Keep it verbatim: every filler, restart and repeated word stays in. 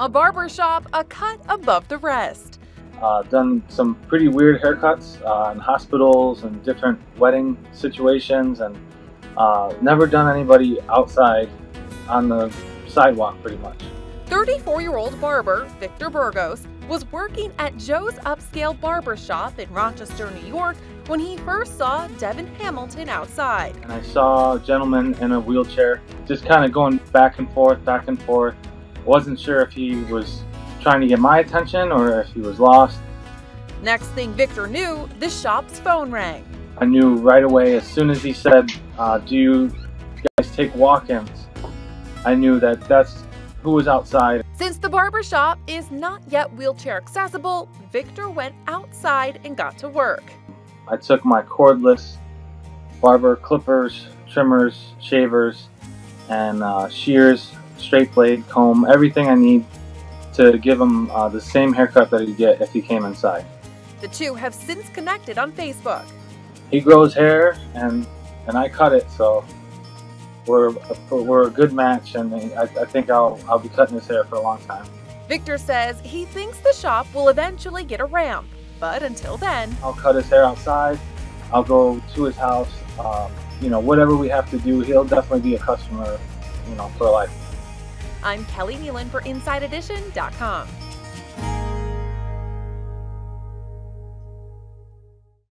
a barber shop a cut above the rest. Uh, done some pretty weird haircuts uh, in hospitals and different wedding situations, and uh, never done anybody outside on the sidewalk pretty much. thirty-four-year-old barber Victor Burgos was working at Joe's Upscale Barber Shop in Rochester, New York when he first saw Devin Hamilton outside. And I saw a gentleman in a wheelchair just kind of going back and forth, back and forth. Wasn't sure if he was trying to get my attention or if he was lost. Next thing Victor knew, the shop's phone rang. I knew right away as soon as he said, uh, do you guys take walk-ins? I knew that that's who was outside. Since the barber shop is not yet wheelchair accessible, Victor went outside and got to work. I took my cordless barber clippers, trimmers, shavers, and uh, shears, straight blade, comb, everything I need to give him uh, the same haircut that he'd get if he came inside. The two have since connected on Facebook. He grows hair and and I cut it, so we're we're a good match, and I, I think I'll I'll be cutting his hair for a long time. Victor says he thinks the shop will eventually get a ramp, but until then, I'll cut his hair outside. I'll go to his house. Um, you know, whatever we have to do, he'll definitely be a customer, you know, for life. I'm Keleigh Nealon for Inside Edition dot com.